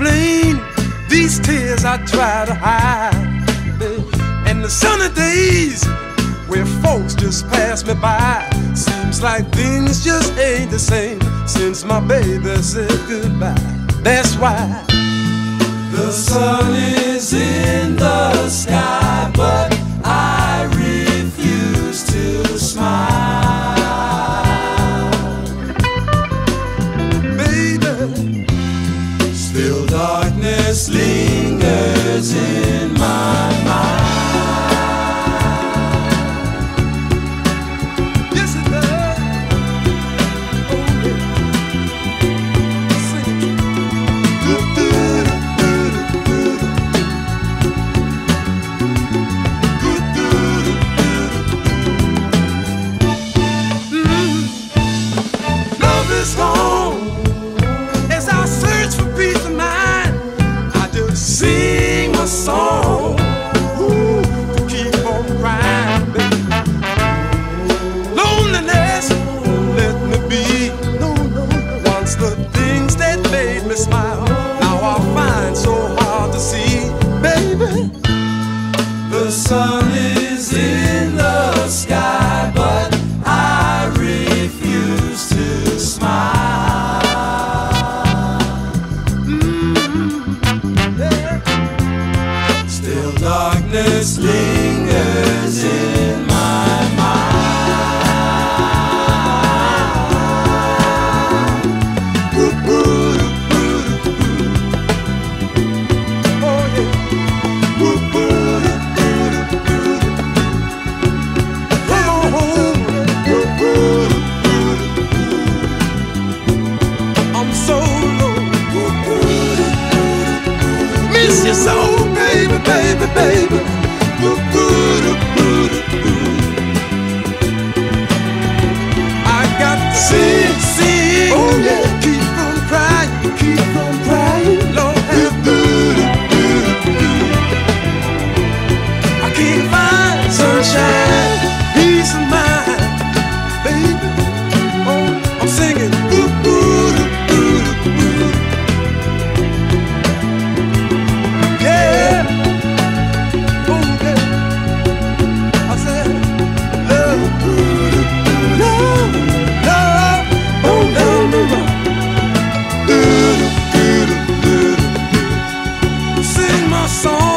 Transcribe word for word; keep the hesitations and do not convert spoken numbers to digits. explain these tears I try to hide, babe. And the sunny days where folks just pass me by, seems like things just ain't the same since my baby said goodbye. That's why the sun is in the sky, but I refuse to smile. Baby, still darkness lingers in my mind. Yes, it does. The sun is in the sky, but I refuse to smile. Mm-hmm. Yeah. Still darkness lingers in my mind. Woo-hoo. Oh, yeah. Woo-hoo. So baby, baby, baby, I got to sing, sing, oh yeah. Keep on crying, keep on crying, Lord. I can't find sunshine, peace of mind, baby. Oh, I'm singing. Song